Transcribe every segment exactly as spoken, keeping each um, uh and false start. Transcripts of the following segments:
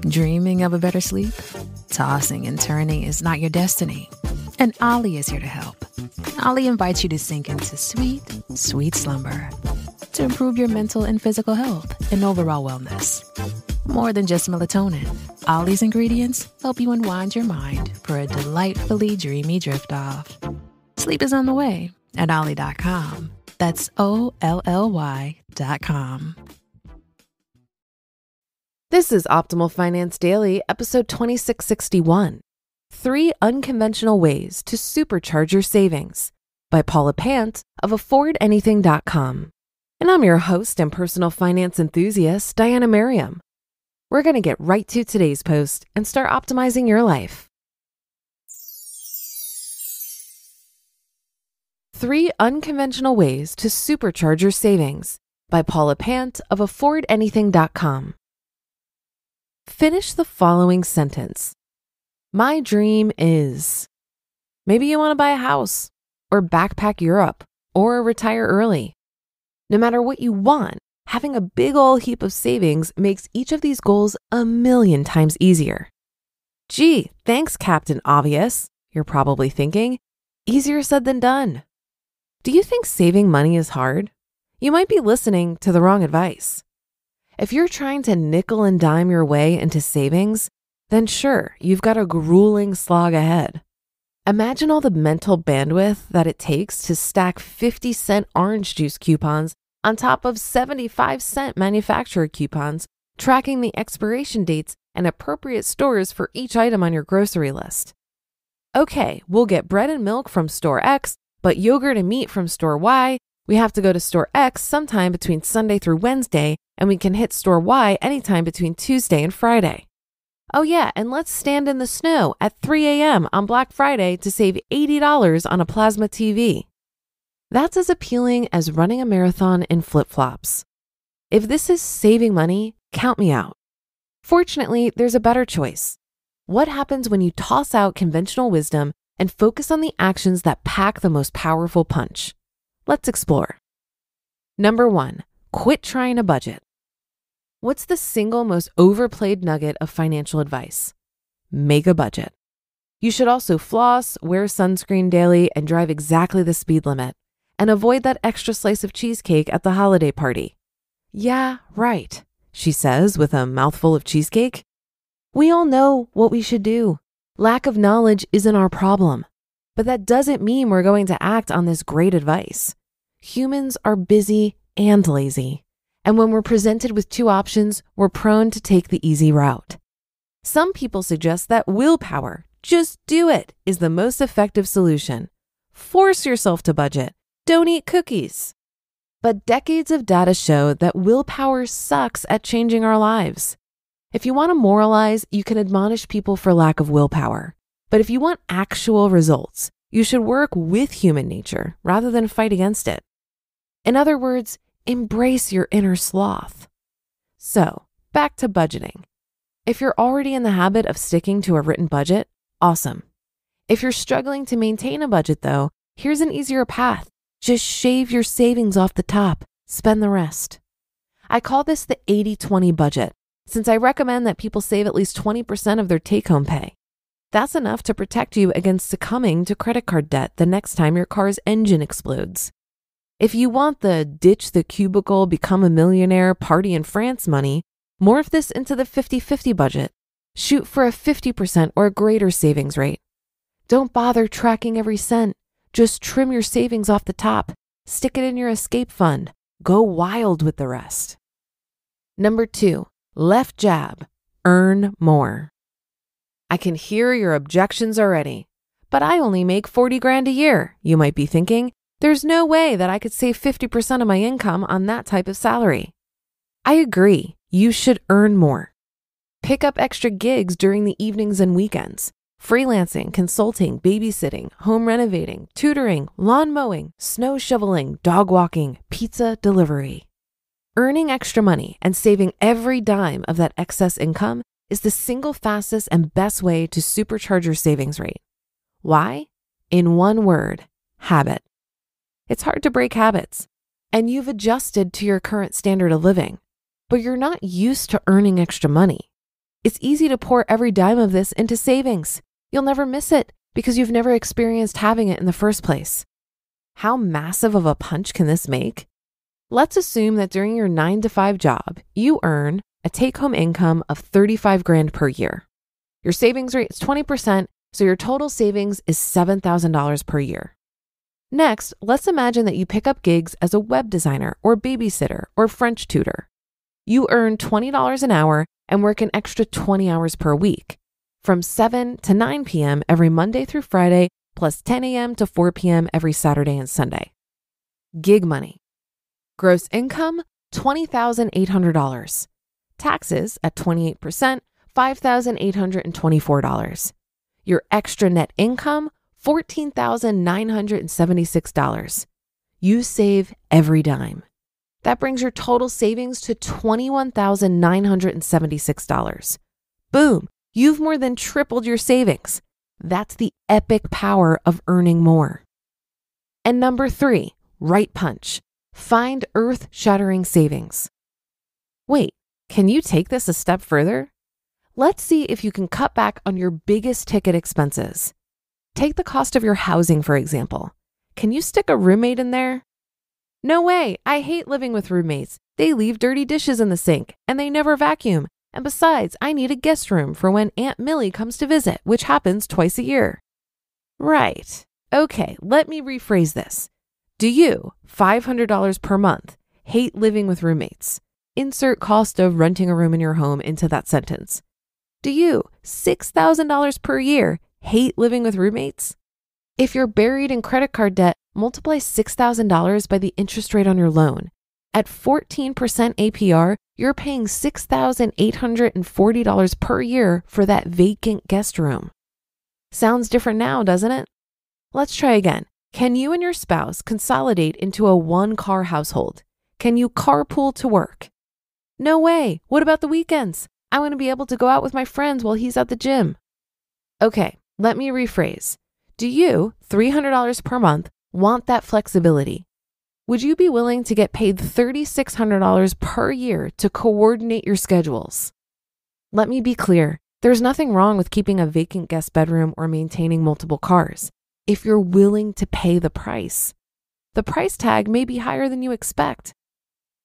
Dreaming of a better sleep? Tossing and turning is not your destiny. And Ollie is here to help. Ollie invites you to sink into sweet, sweet slumber to improve your mental and physical health and overall wellness. More than just melatonin, Ollie's ingredients help you unwind your mind for a delightfully dreamy drift off. Sleep is on the way at Ollie dot com. That's O L L Y dot com. This is Optimal Finance Daily, episode twenty-six sixty-one. Three Unconventional Ways to Supercharge Your Savings by Paula Pant of afford anything dot com. And I'm your host and personal finance enthusiast, Diania Merriam. We're going to get right to today's post and start optimizing your life. Three Unconventional Ways to Supercharge Your Savings by Paula Pant of afford anything dot com. Finish the following sentence. My dream is. Maybe you want to buy a house or backpack Europe or retire early. No matter what you want, having a big ol' heap of savings makes each of these goals a million times easier. Gee, thanks, Captain Obvious, you're probably thinking. Easier said than done. Do you think saving money is hard? You might be listening to the wrong advice. If you're trying to nickel and dime your way into savings, then sure, you've got a grueling slog ahead. Imagine all the mental bandwidth that it takes to stack fifty cent orange juice coupons on top of seventy-five cent manufacturer coupons, tracking the expiration dates and appropriate stores for each item on your grocery list. Okay, we'll get bread and milk from store X, but yogurt and meat from store Y. We have to go to store X sometime between Sunday through Wednesday, and we can hit store Y anytime between Tuesday and Friday. Oh yeah, and let's stand in the snow at three a.m. on Black Friday to save eighty dollars on a plasma T V. That's as appealing as running a marathon in flip-flops. If this is saving money, count me out. Fortunately, there's a better choice. What happens when you toss out conventional wisdom and focus on the actions that pack the most powerful punch? Let's explore. Number one, quit trying to budget. What's the single most overplayed nugget of financial advice? Make a budget. You should also floss, wear sunscreen daily, and drive exactly the speed limit, and avoid that extra slice of cheesecake at the holiday party. Yeah, right, she says with a mouthful of cheesecake. We all know what we should do. Lack of knowledge isn't our problem, but that doesn't mean we're going to act on this great advice. Humans are busy and lazy, and when we're presented with two options, we're prone to take the easy route. Some people suggest that willpower, just do it, is the most effective solution. Force yourself to budget. Don't eat cookies. But decades of data show that willpower sucks at changing our lives. If you want to moralize, you can admonish people for lack of willpower. But if you want actual results, you should work with human nature rather than fight against it. In other words, embrace your inner sloth. So, back to budgeting. If you're already in the habit of sticking to a written budget, awesome. If you're struggling to maintain a budget though, here's an easier path. Just shave your savings off the top, spend the rest. I call this the eighty twenty budget, since I recommend that people save at least twenty percent of their take-home pay. That's enough to protect you against succumbing to credit card debt the next time your car's engine explodes. If you want the ditch the cubicle, become a millionaire, party in France money, morph this into the fifty-fifty budget. Shoot for a fifty percent or a greater savings rate. Don't bother tracking every cent. Just trim your savings off the top. Stick it in your escape fund. Go wild with the rest. Number two. Left jab, earn more. I can hear your objections already, but I only make forty grand a year, you might be thinking. There's no way that I could save fifty percent of my income on that type of salary. I agree, you should earn more. Pick up extra gigs during the evenings and weekends. Freelancing, consulting, babysitting, home renovating, tutoring, lawn mowing, snow shoveling, dog walking, pizza delivery. Earning extra money and saving every dime of that excess income is the single fastest and best way to supercharge your savings rate. Why? In one word, habit. It's hard to break habits, and you've adjusted to your current standard of living, but you're not used to earning extra money, It's easy to pour every dime of this into savings. You'll never miss it because you've never experienced having it in the first place. How massive of a punch can this make? Let's assume that during your nine to five job, you earn a take-home income of thirty-five grand per year. Your savings rate is twenty percent, so your total savings is seven thousand dollars per year. Next, let's imagine that you pick up gigs as a web designer or babysitter or French tutor. You earn twenty dollars an hour and work an extra twenty hours per week, from seven to nine p.m. every Monday through Friday, plus ten a.m. to four p.m. every Saturday and Sunday. Gig money. Gross income, twenty thousand eight hundred dollars. Taxes at twenty-eight percent, five thousand eight hundred twenty-four dollars. Your extra net income, fourteen thousand nine hundred seventy-six dollars. You save every dime. That brings your total savings to twenty-one thousand nine hundred seventy-six dollars. Boom, you've more than tripled your savings. That's the epic power of earning more. And number three, right punch. Find earth-shattering savings. Wait, can you take this a step further? Let's see if you can cut back on your biggest ticket expenses. Take the cost of your housing, for example. Can you stick a roommate in there? No way, I hate living with roommates. They leave dirty dishes in the sink and they never vacuum. And besides, I need a guest room for when Aunt Millie comes to visit, which happens twice a year. Right. Okay, let me rephrase this. Do you, five hundred dollars per month, hate living with roommates? Insert cost of renting a room in your home into that sentence. Do you, six thousand dollars per year, hate living with roommates? If you're buried in credit card debt, multiply six thousand dollars by the interest rate on your loan. At fourteen percent A P R, you're paying six thousand eight hundred forty dollars per year for that vacant guest room. Sounds different now, doesn't it? Let's try again. Can you and your spouse consolidate into a one-car household? Can you carpool to work? No way. What about the weekends? I want to be able to go out with my friends while he's at the gym. Okay, let me rephrase. Do you, three hundred dollars per month, want that flexibility? Would you be willing to get paid three thousand six hundred dollars per year to coordinate your schedules? Let me be clear, there's nothing wrong with keeping a vacant guest bedroom or maintaining multiple cars, if you're willing to pay the price. The price tag may be higher than you expect.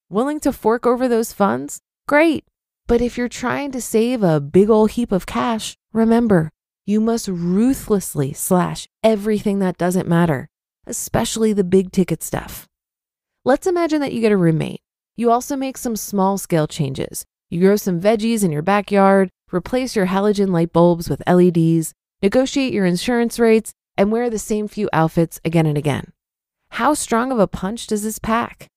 Willing to fork over those funds? Great. But if you're trying to save a big old heap of cash, remember, you must ruthlessly slash everything that doesn't matter, especially the big ticket stuff. Let's imagine that you get a roommate. You also make some small scale changes. You grow some veggies in your backyard, replace your halogen light bulbs with L E Ds, negotiate your insurance rates, and wear the same few outfits again and again. How strong of a punch does this pack?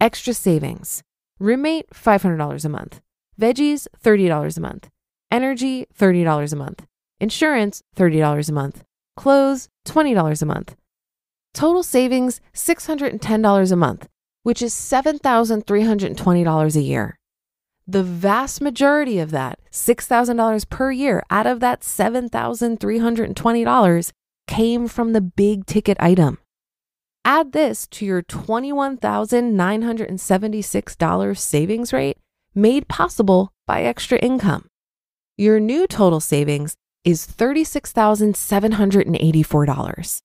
Extra savings. Roommate, five hundred dollars a month. Veggies, thirty dollars a month. Energy, thirty dollars a month. Insurance, thirty dollars a month. Clothes, twenty dollars a month. Total savings, six hundred ten dollars a month, which is seven thousand three hundred twenty dollars a year. The vast majority of that, six thousand dollars per year out of that seven thousand three hundred twenty dollars, came from the big ticket item. Add this to your twenty-one thousand nine hundred seventy-six dollars savings rate made possible by extra income. Your new total savings is thirty-six thousand seven hundred eighty-four dollars.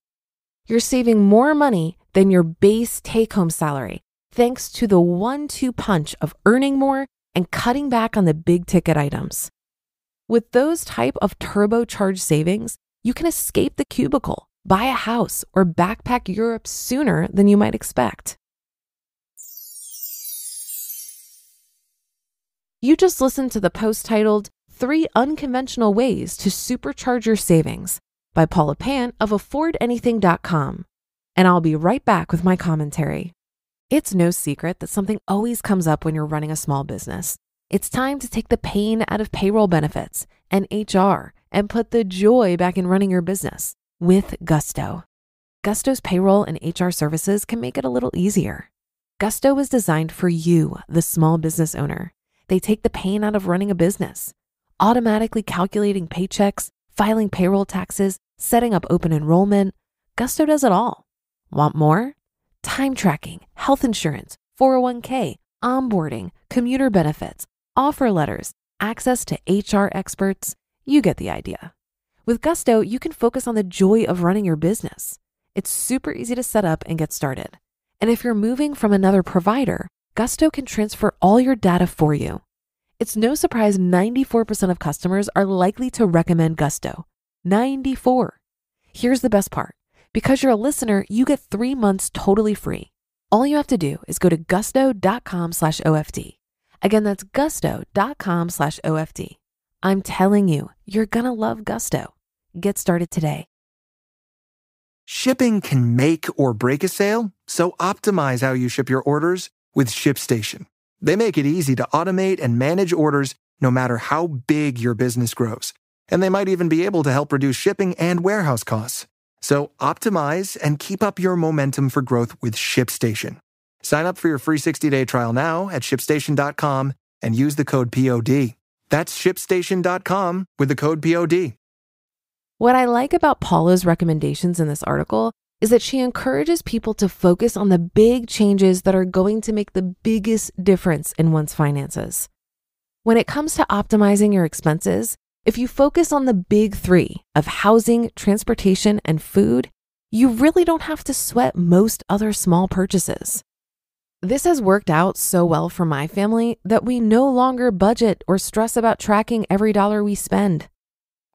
You're saving more money than your base take-home salary, thanks to the one-two punch of earning more and cutting back on the big-ticket items. With those type of turbocharged savings, you can escape the cubicle, buy a house, or backpack Europe sooner than you might expect. You just listened to the post titled, Three Unconventional Ways to Supercharge Your Savings, by Paula Pant of afford anything dot com. And I'll be right back with my commentary. It's no secret that something always comes up when you're running a small business. It's time to take the pain out of payroll benefits and H R and put the joy back in running your business with Gusto. Gusto's payroll and H R services can make it a little easier. Gusto was designed for you, the small business owner. They take the pain out of running a business, automatically calculating paychecks, filing payroll taxes, setting up open enrollment. Gusto does it all. Want more? Time tracking, health insurance, four oh one k, onboarding, commuter benefits, offer letters, access to H R experts. You get the idea. With Gusto, you can focus on the joy of running your business. It's super easy to set up and get started. And if you're moving from another provider, Gusto can transfer all your data for you. It's no surprise ninety-four percent of customers are likely to recommend Gusto. ninety-four. Here's the best part. Because you're a listener, you get three months totally free. All you have to do is go to gusto.com slash OFD. Again, that's gusto.com slash OFD. I'm telling you, you're gonna love Gusto. Get started today. Shipping can make or break a sale, so optimize how you ship your orders with ShipStation. They make it easy to automate and manage orders no matter how big your business grows. And they might even be able to help reduce shipping and warehouse costs. So optimize and keep up your momentum for growth with ShipStation. Sign up for your free sixty-day trial now at ship station dot com and use the code P O D. That's ship station dot com with the code P O D. What I like about Paula's recommendations in this article is that she encourages people to focus on the big changes that are going to make the biggest difference in one's finances. When it comes to optimizing your expenses, if you focus on the big three of housing, transportation, and food, you really don't have to sweat most other small purchases. This has worked out so well for my family that we no longer budget or stress about tracking every dollar we spend.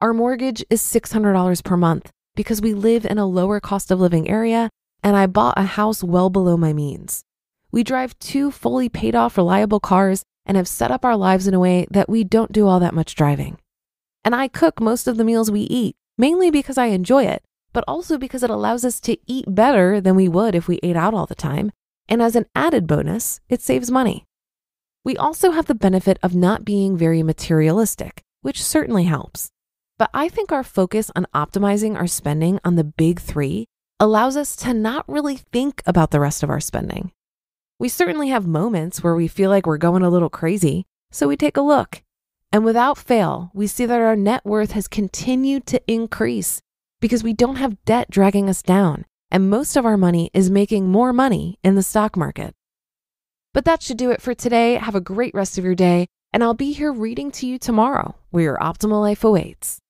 Our mortgage is six hundred dollars per month because we live in a lower cost of living area and I bought a house well below my means. We drive two fully paid off reliable cars and have set up our lives in a way that we don't do all that much driving. And I cook most of the meals we eat, mainly because I enjoy it, but also because it allows us to eat better than we would if we ate out all the time. And as an added bonus, it saves money. We also have the benefit of not being very materialistic, which certainly helps. But I think our focus on optimizing our spending on the big three allows us to not really think about the rest of our spending. We certainly have moments where we feel like we're going a little crazy, so we take a look. And without fail, we see that our net worth has continued to increase because we don't have debt dragging us down, and most of our money is making more money in the stock market. But that should do it for today. Have a great rest of your day, and I'll be here reading to you tomorrow where your optimal life awaits.